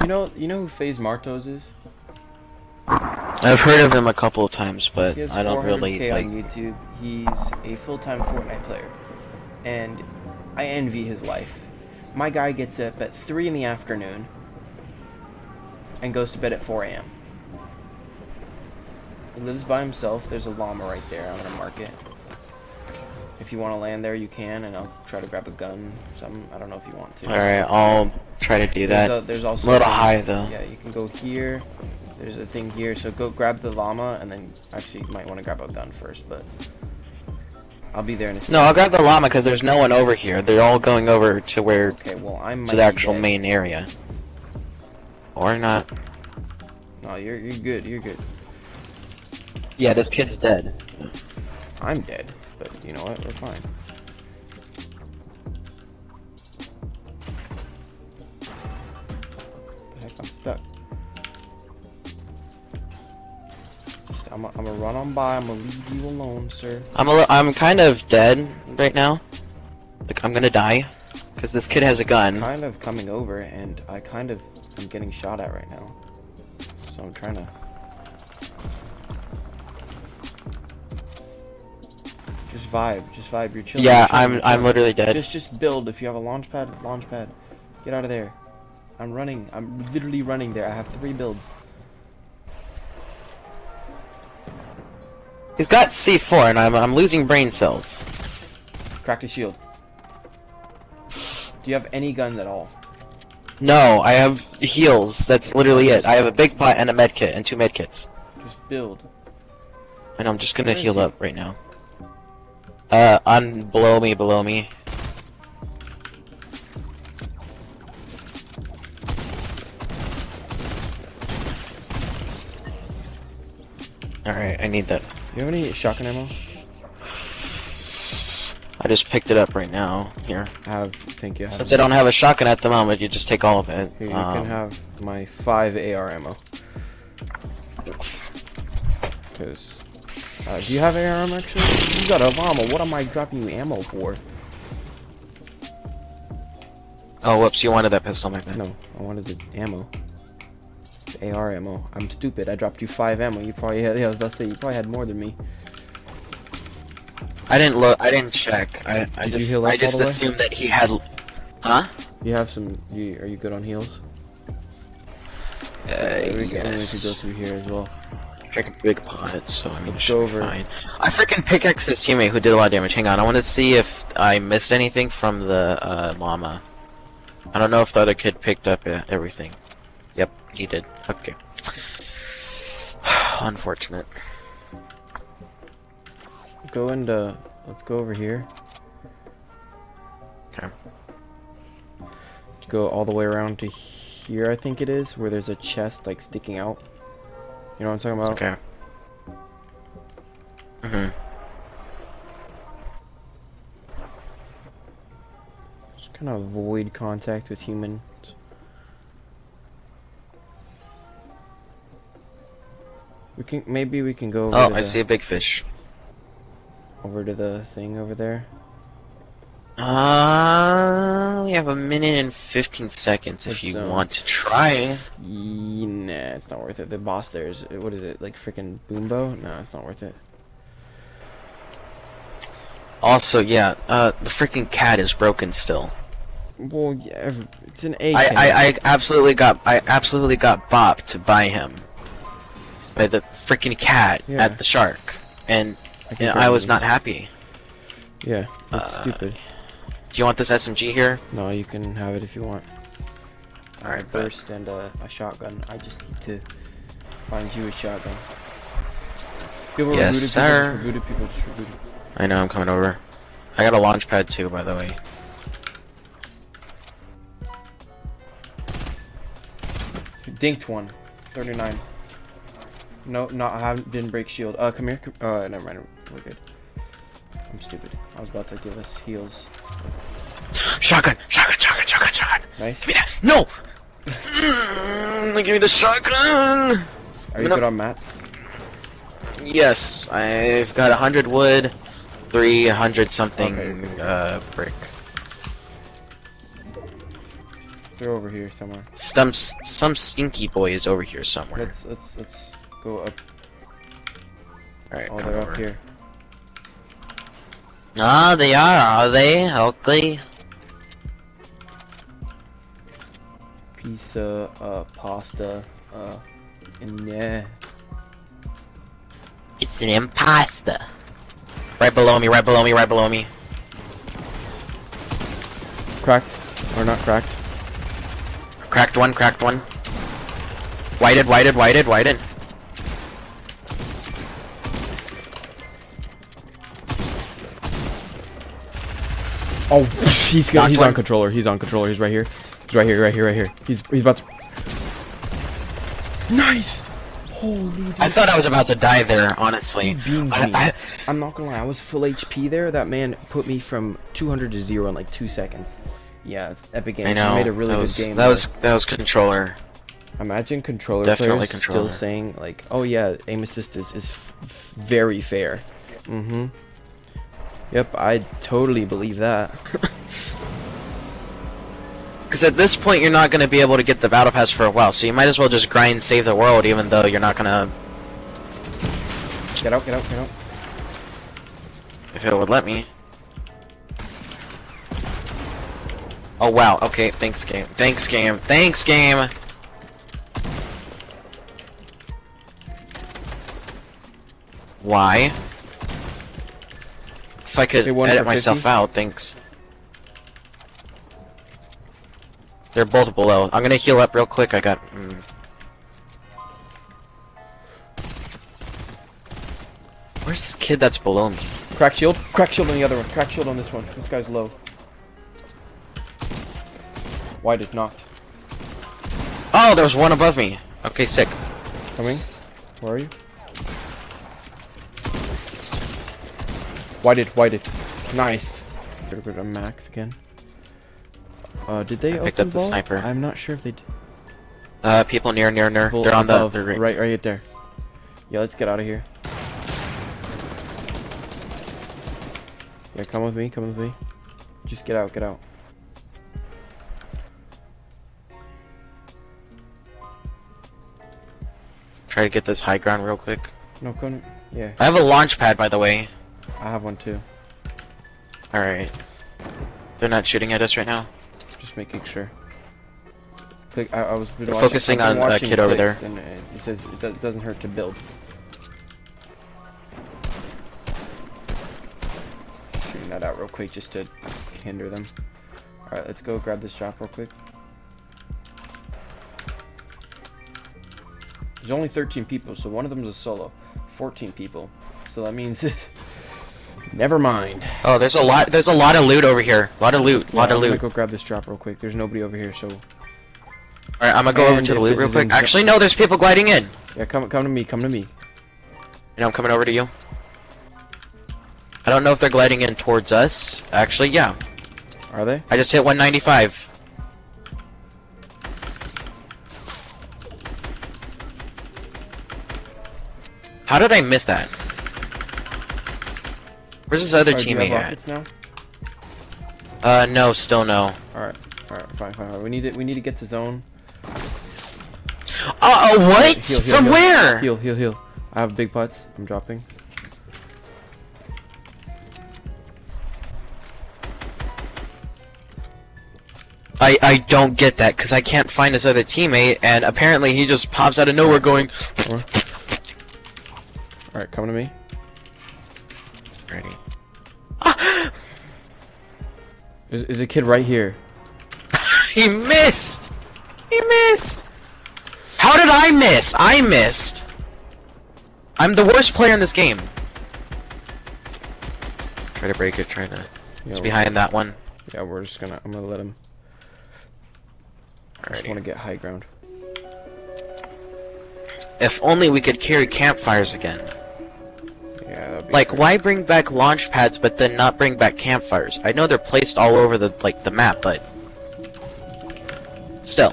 You know who FaZe Martos is? I've heard of him a couple of times, but I don't really. He has 400K on YouTube. He's a full-time Fortnite player, and I envy his life. My guy gets up at 3 in the afternoon and goes to bed at 4 a.m. He lives by himself. There's a llama right there. I'm gonna mark it. If you want to land there, you can, and I'll try to grab a gun. Something. I don't know if you want to. All right, I'll try to do that. There's also a little high though. Yeah, you can go here. There's a thing here, so go grab the llama, and then actually you might want to grab a gun first, but I'll be there in a second. No, I'll grab the llama because there's no one over here. They're all going over to where to the actual main area. Or not. No, you're good. You're good. Yeah, this kid's dead. I'm dead, but you know what? We're fine. Heck, I'm stuck. I'm gonna run on by. I'm gonna leave you alone, sir. I'm kind of dead right now. Like I'm gonna die, cause this kid has a gun. I'm kind of coming over, and I kind of am getting shot at right now. So I'm trying to just vibe. You're chilling. Yeah, I'm literally dead. Just build. If you have a launch pad, get out of there. I'm running. I'm literally running there. I have 3 builds. He's got C4, and I'm losing brain cells. Cracked his shield. Do you have any guns at all? No, I have heals. That's literally it. I have a big pot and a med kit and 2 med kits. Just build. And I'm just gonna heal up right now. Below me. All right, I need that. You have any shotgun ammo? I just picked it up right now. Here. Thank you. Since I don't have a shotgun at the moment, you just take all of it. Here, you can have my 5 AR ammo. Because do you have AR ammo? Actually, you got a llama. What am I dropping you ammo for? Oh, whoops! You wanted that pistol, my man. No, I wanted the ammo. AR ammo. I'm stupid. I dropped you 5 ammo. You probably had. Yeah, I was about to say you probably had more than me. I didn't look. I didn't check. I just assumed that he had. Huh? You have some. Are you good on heals? Yes. We could go through here as well. Freaking big pot, so I mean, it's over. Fine. I freaking pickaxed his teammate who did a lot of damage. Hang on, I want to see if I missed anything from the llama. I don't know if the other kid picked up everything. Yep, he did. Okay. Unfortunate. Go and let's go over here. Okay. Go all the way around to here, I think it is, where there's a chest like sticking out. You know what I'm talking about? Okay. Just kind of avoid contact with humans. We can maybe go over. Oh, I see a big fish. Over to the thing over there. We have a minute and 15 seconds if you want to try. Nah, it's not worth it. The boss there is, what is it, like freaking Boombo? No, it's not worth it. Also, yeah, the freaking cat is broken still. Well, yeah, it's an A. I absolutely got bopped by him. By the freaking cat at the shark, and I was not happy. Yeah, that's stupid. Do you want this SMG here? No, you can have it if you want. All right, burst and a shotgun. I just need to find you a shotgun. Yes, sir. I know I'm coming over. I got a launch pad too, by the way. Dinked one, 39. No, didn't break shield. Come here. Never mind. We're good. I'm stupid. I was about to give us heals. Shotgun. Nice. Give me that. No! Give me the shotgun! Are you good on mats? Yes. I've got 100 wood, 300 something brick. They're over here somewhere. Some stinky boy is over here somewhere. Let's go up. Alright, oh, they're over. Up here. Ah, oh, they are they? Okay. Pizza, pasta, and yeah. It's an impasta. Right below me, right below me, right below me. Cracked. Or not cracked. Cracked one, cracked one. Whited, whited, whited, whited. Oh, he's got, he's on controller. He's on controller. He's right here. He's right here. Right here. Right here. He's about to. Nice. Holy. I thought I was about to die there. Honestly, I'm not gonna lie. I was full HP there. That man put me from 200 to 0 in like 2 seconds. Yeah, Epic Games. I know. He made a really good game. That was controller. Imagine controller players still saying like, "Oh yeah, aim assist is very fair." Mm-hmm. Yep, I totally believe that. Because at this point, you're not going to be able to get the battle pass for a while, so you might as well just grind save the world, even though you're not going to... Get out, get out, get out. If it would let me. Oh, wow. Okay, thanks, game. Thanks, game. Thanks, game! Why? If I could edit myself out, thanks. They're both below. I'm gonna heal up real quick. I got. Where's this kid that's below me? Crack shield on the other one. Crack shield on this one. This guy's low. Why did not? Oh, there was one above me. Okay, sick. Coming. Where are you? Whited, whited. Nice. Gotta go to max again. Did they pick up the sniper? I'm not sure if they did. People near, near, near. People they're on above, the right there. Yeah, let's get out of here. Yeah, come with me, come with me. Just get out, get out. Try to get this high ground real quick. No, come. Yeah. I have a launch pad, by the way. I have one too. Alright. They're not shooting at us right now. Just making sure. Click, I was they're watching, focusing on that kid over there. And it says it doesn't hurt to build. Shooting that out real quick just to hinder them. Alright, let's go grab this shop real quick. There's only 13 people, so one of them is a solo. 14 people. So that means it. Never mind. Oh, there's a lot of loot over here. A lot of loot. A lot of loot. I'm gonna go grab this drop real quick. There's nobody over here, so. All right, I'm gonna go over to the loot real quick. Actually, no, there's people gliding in. Yeah, come to me. Come to me. And I'm coming over to you. I don't know if they're gliding in towards us. Actually, yeah. Are they? I just hit 195. How did I miss that? Where's his other teammate at? Now? No, still no. Alright, fine, fine, fine. We need to get to zone. What? Heal, heal, from heal, where? Heal, heal, heal. I have big putts. I'm dropping. I don't get that because I can't find his other teammate, and apparently he just pops out of nowhere going. Alright, come to me. Ready. Ah! There's a kid right here. He missed! He missed! How did I miss? I missed! I'm the worst player in this game. Try to break it, try to... Yeah, it's behind that one. Yeah, we're just gonna... I'm gonna let him... Alrighty. I just wanna get high ground. If only we could carry campfires again. Yeah, like, crazy. Why bring back launch pads, but then not bring back campfires? I know they're placed all over the, like, the map, but... Still.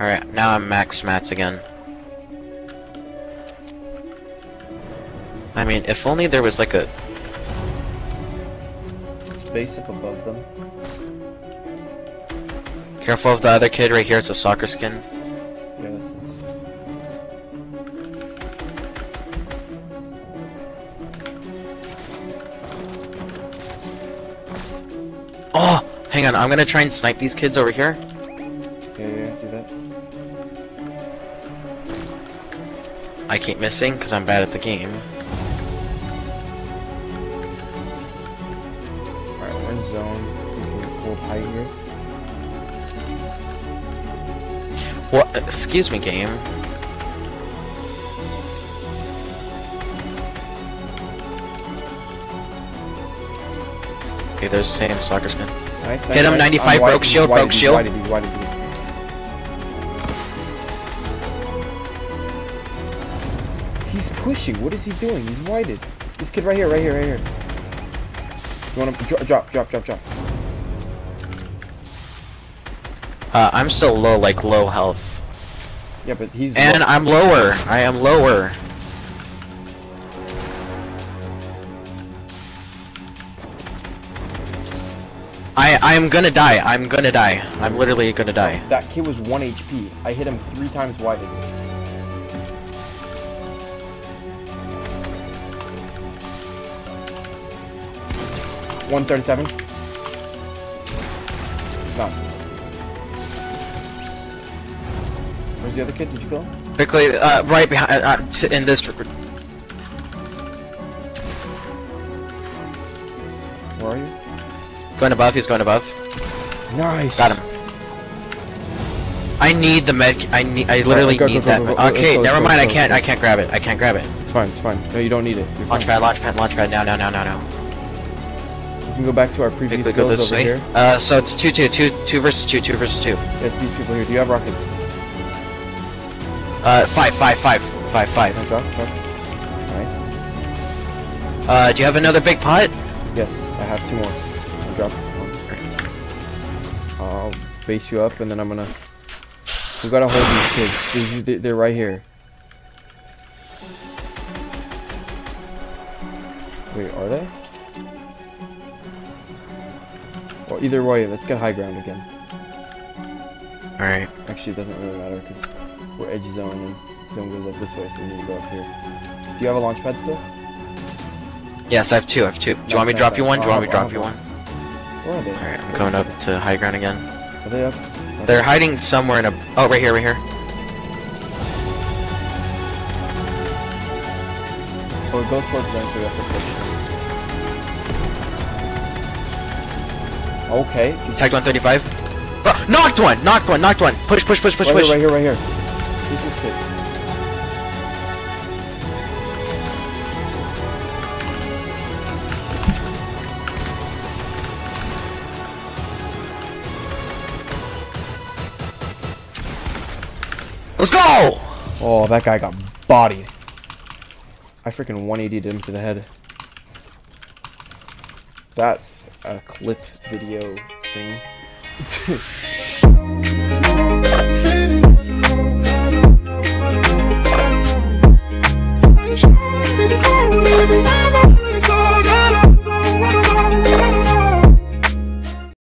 Alright, now I'm max mats again. I mean, if only there was, like, a... space up above them. Careful of the other kid right here, it's a soccer skin. Yeah, that's it. Oh! Hang on, I'm gonna try and snipe these kids over here. Yeah, do that. I keep missing because I'm bad at the game. Alright, we're in zone. We can hold high here. What? Excuse me, game. Okay, there's Sam soccer skin. Nice, hit him, 95, broke shield, broke shield. He's pushing, what is he doing? He's whited. This kid right here, right here, right here. You wanna drop. I'm still low, like low health. Yeah, but he's and low. I'm lower. I am lower. I'm gonna die. I'm gonna die. I'm literally gonna die. That kid was 1 HP. I hit him 3 times wide. Again. 137. No. Where's the other kid? Did you kill him? Quickly, right behind, in this. Where are you? Going above, he's going above. Nice! Got him. I need the med, I literally need that. Okay, never mind, I can't grab it, It's fine, No, you don't need it. Launchpad, now. We can go back to our previous builds over here. So it's 2 versus 2. Yeah, it's these people here. Do you have rockets? 5. Drop, Nice. Do you have another big pot? Yes, I have 2 more. I'll drop one. I'll base you up, and then I'm gonna... We gotta hold these kids. They're right here. Wait, are they? Well, either way, let's get high ground again. Alright. Actually, it doesn't really matter, because... We're edge zone, and zone goes up this way, so we need to go up here. Do you have a launch pad still? Yes, I have 2, Do you want me to drop you one? Do you want me to drop you one? Where are they? Alright, I'm coming up to high ground again. Are they up? They're hiding somewhere in a... Oh, right here, Oh, go towards them, so we have to push. Okay. Tagged 135. Knocked one! Push. Right here. This is good. Let's go! Oh, that guy got bodied. I freaking 180'd him to the head. That's a clip video thing.